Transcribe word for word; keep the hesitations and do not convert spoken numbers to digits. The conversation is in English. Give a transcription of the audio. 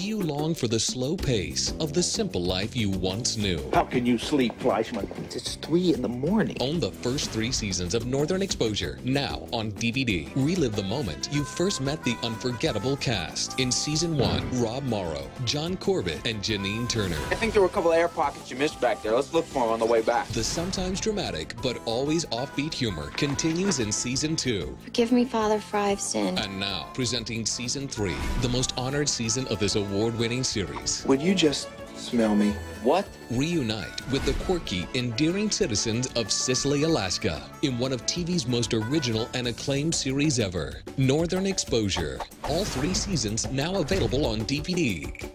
Do you long for the slow pace of the simple life you once knew? How can you sleep, Fleischman? It's three in the morning. Own the first three seasons of Northern Exposure, now on D V D. Relive the moment you first met the unforgettable cast. In season one, Rob Morrow, John Corbett, and Janine Turner. I think there were a couple of air pockets you missed back there. Let's look for them on the way back. The sometimes dramatic, but always offbeat humor continues in season two. Forgive me, Father, for I've sinned. And now, presenting season three, the most honored season of this award-winning series. Would you just smell me? What? Reunite with the quirky, endearing citizens of Sicily, Alaska, in one of T V's most original and acclaimed series ever, Northern Exposure. All three seasons now available on D V D.